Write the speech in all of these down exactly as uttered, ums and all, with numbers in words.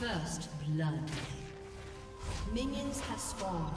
First blood. Minions have spawned.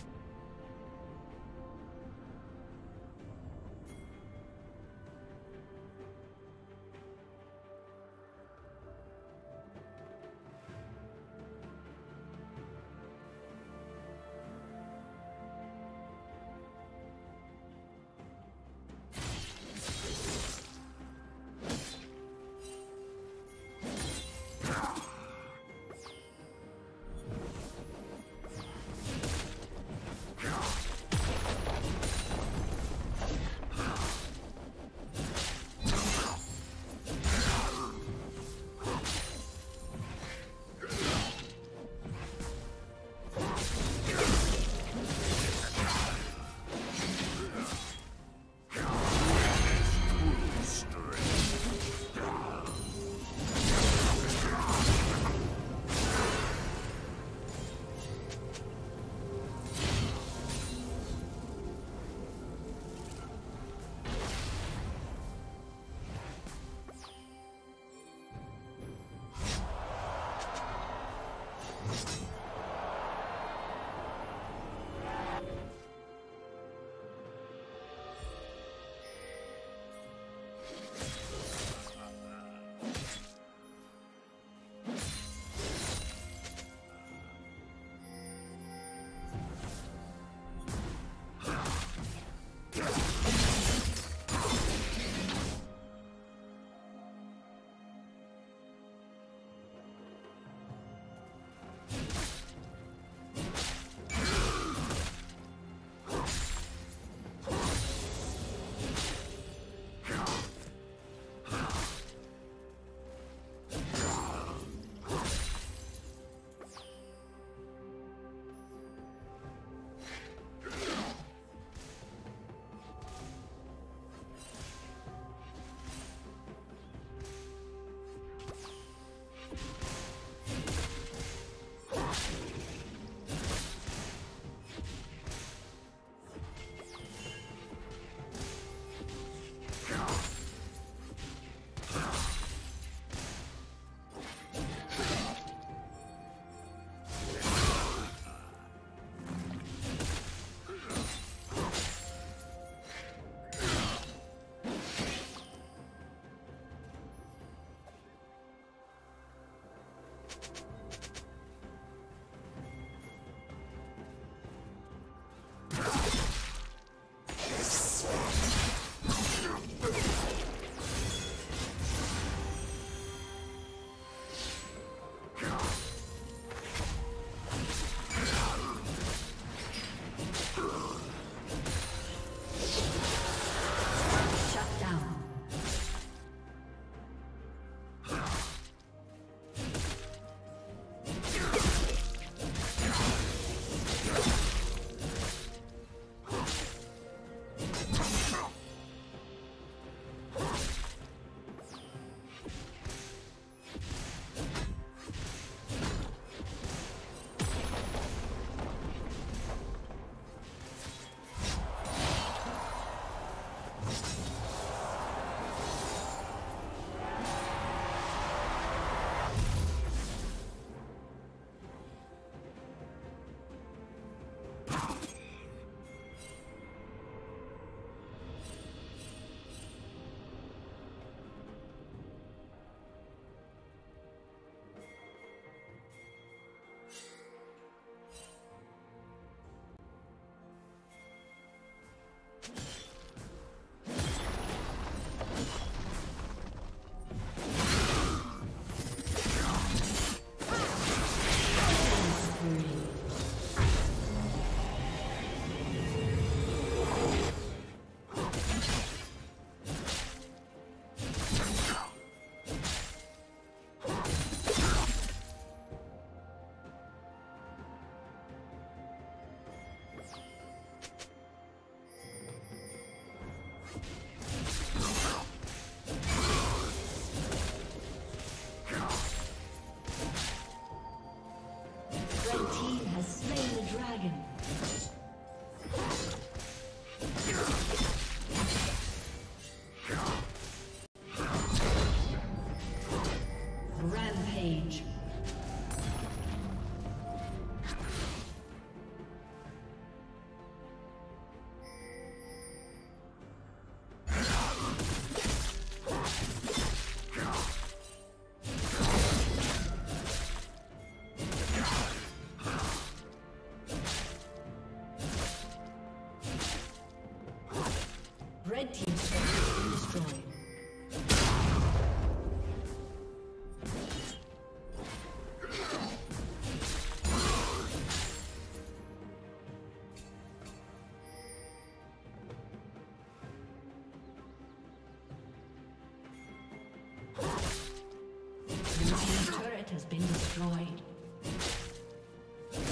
Red team's turret has been destroyed.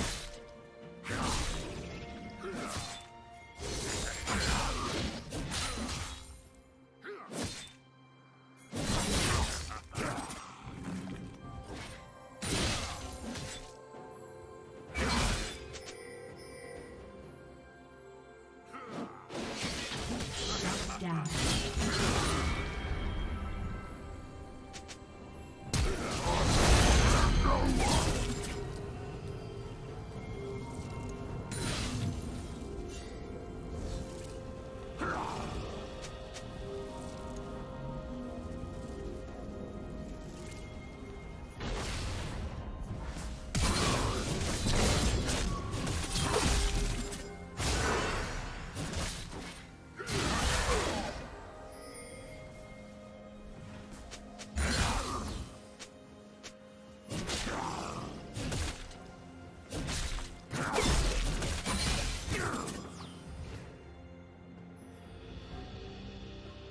Blue team's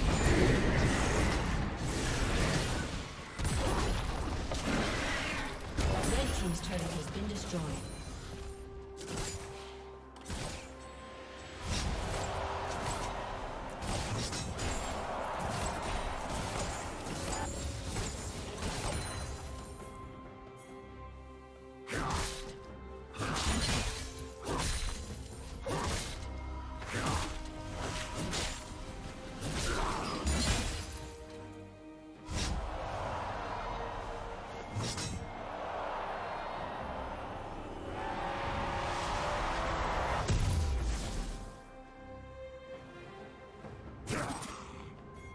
turret has been destroyed.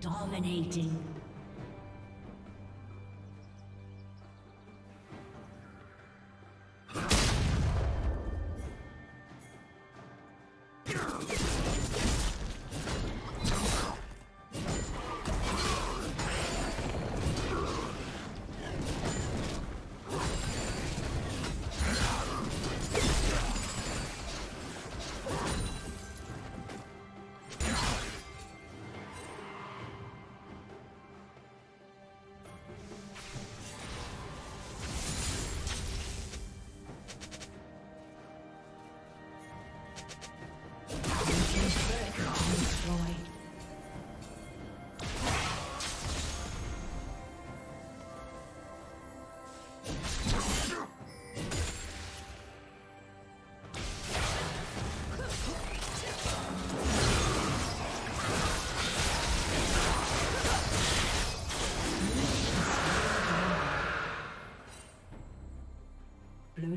Dominating. Blue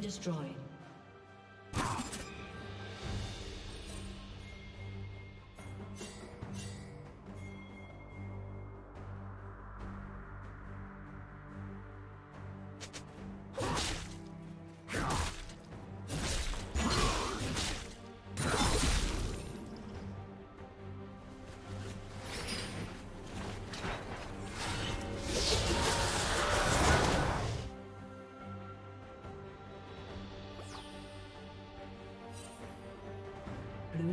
Destroyed. Blue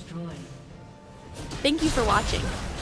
destroyed. Thank you for watching.